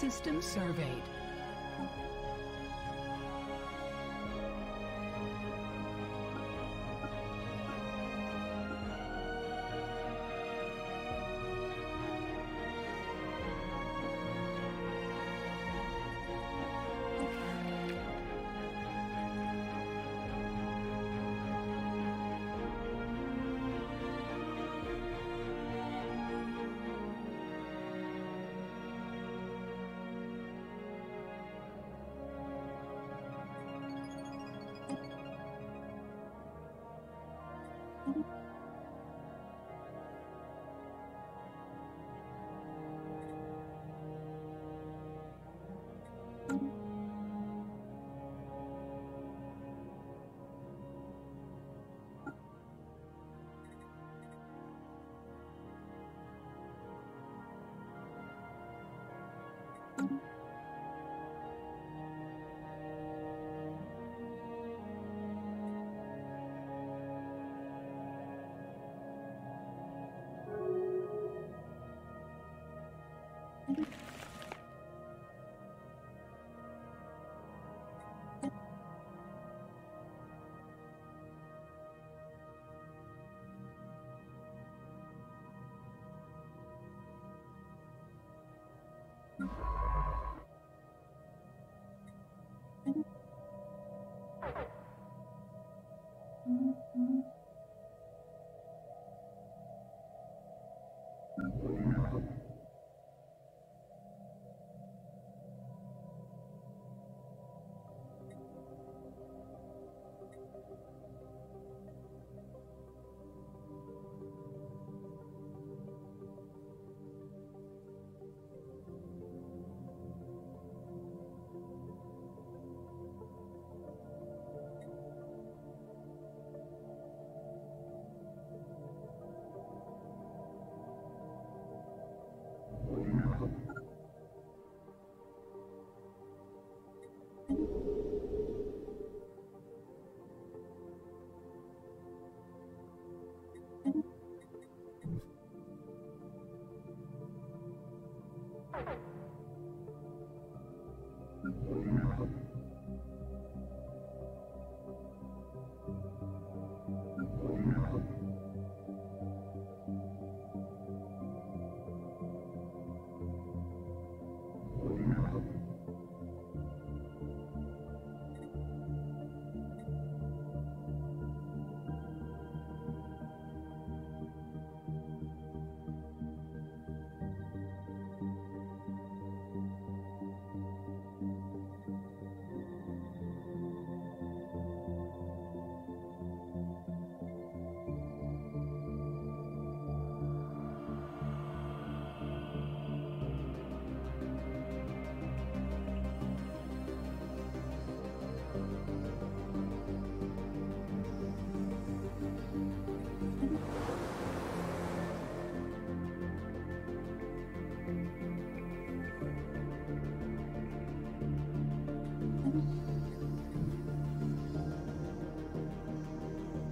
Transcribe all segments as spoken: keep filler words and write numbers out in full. system surveyed.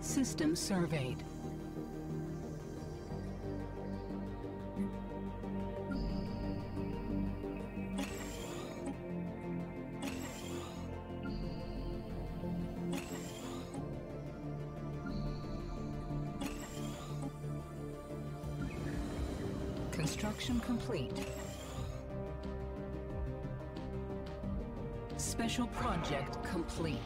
System surveyed. Construction complete. Special project complete.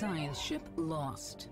science ship lost.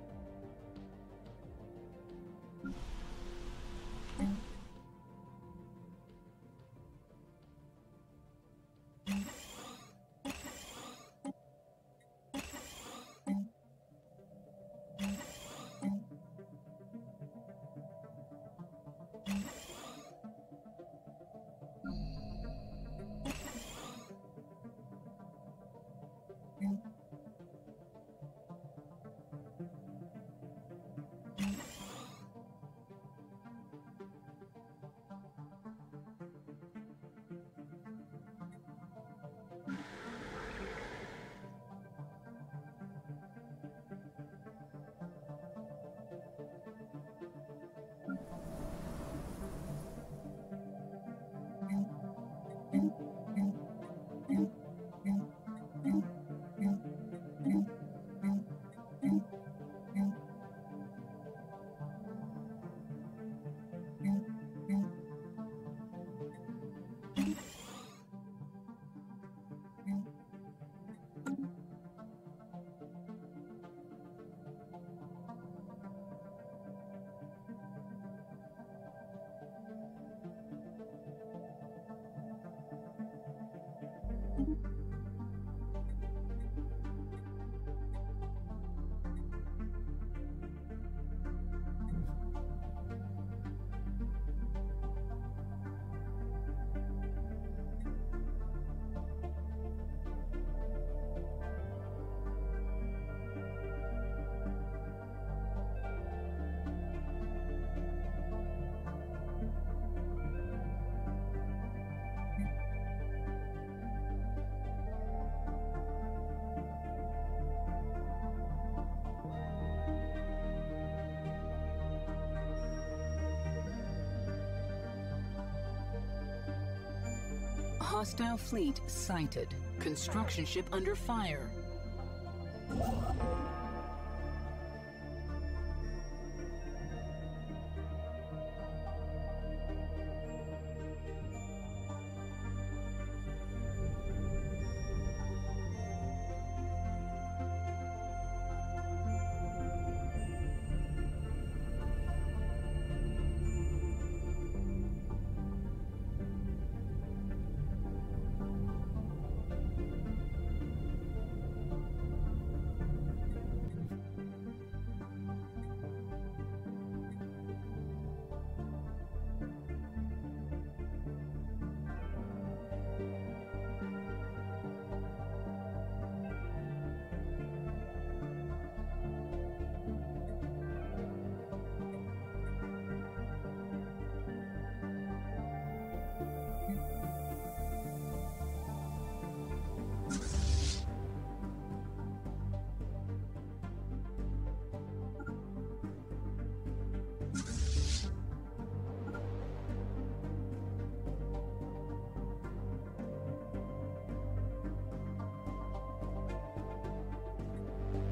Hostile fleet sighted. Construction ship under fire.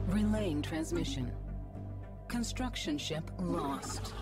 Relaying transmission. Construction ship lost.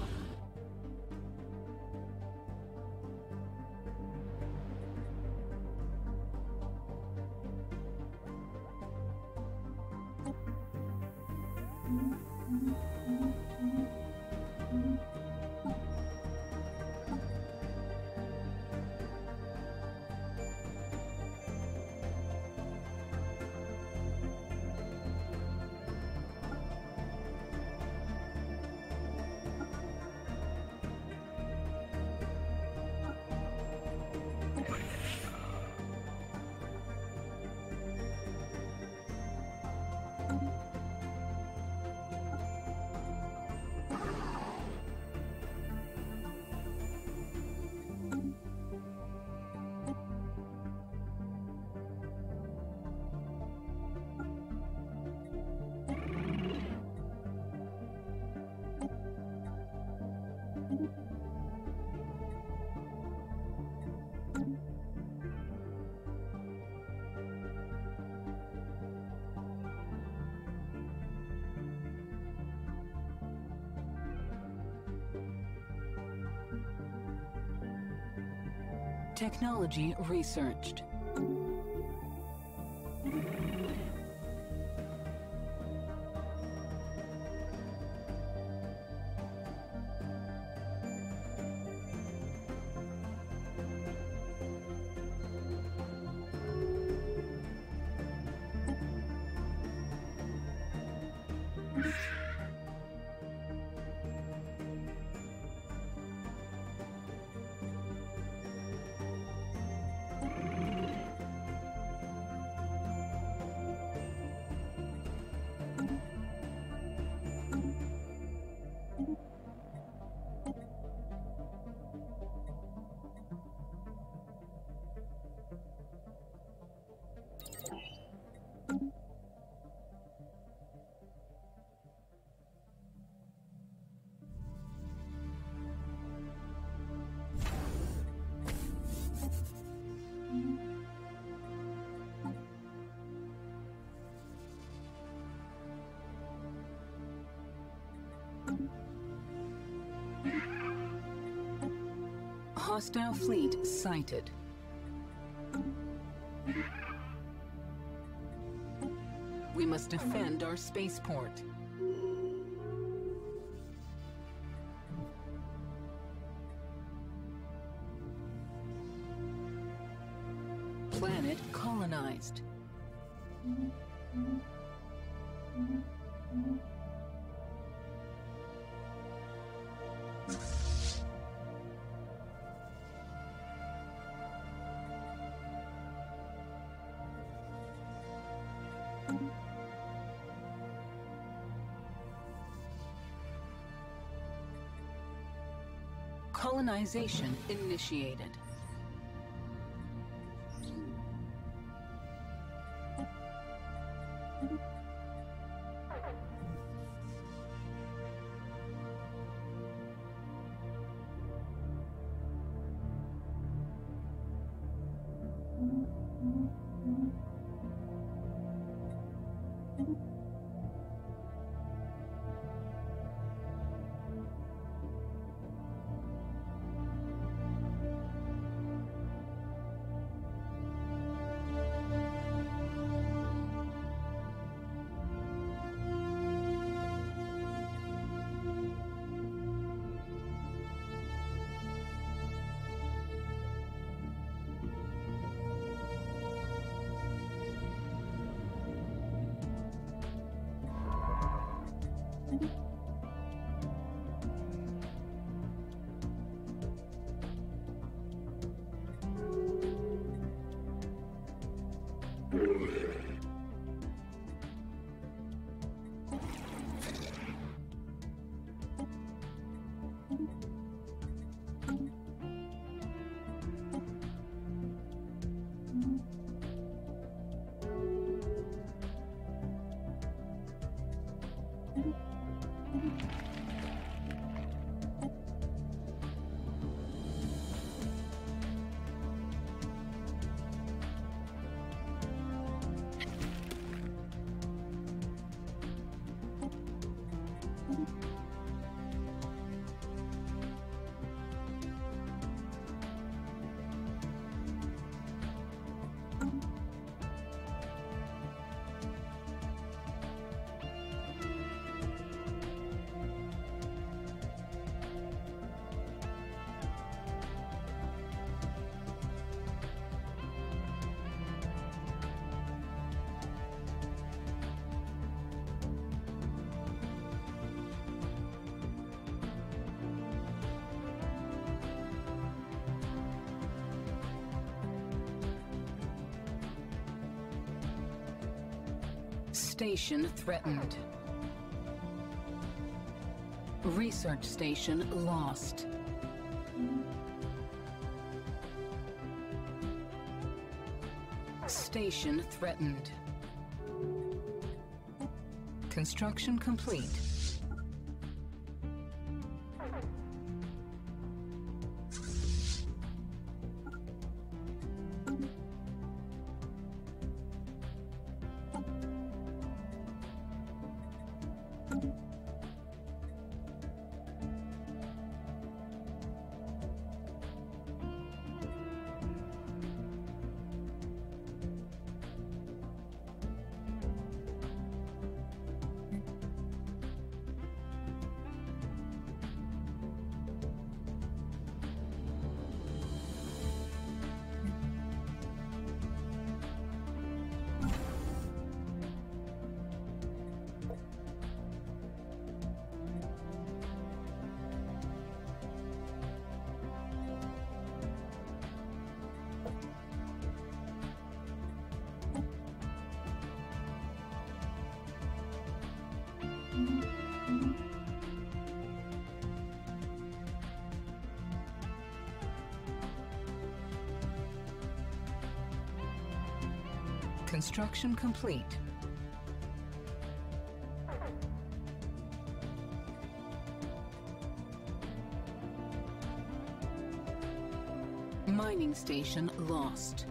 Technology researched. Hostile fleet sighted. We must defend our spaceport. Planet colonized. Colonization initiated. Station threatened. Research station lost. Station threatened. Construction complete. Construction complete. Mining station lost.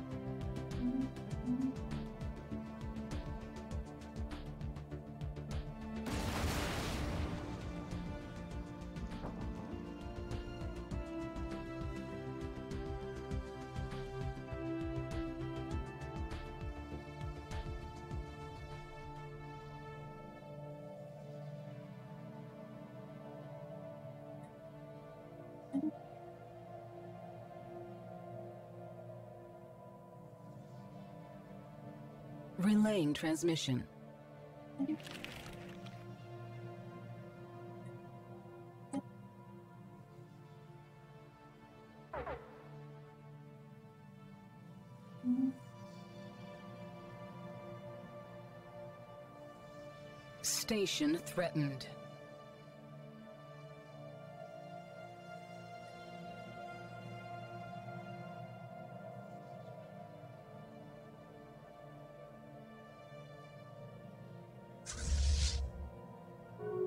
Relaying transmission. Station threatened.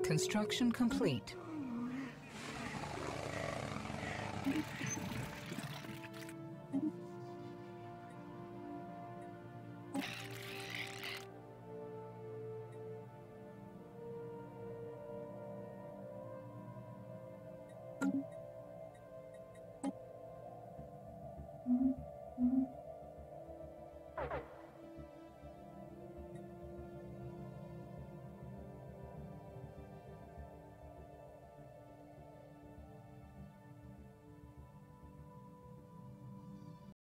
Construction complete.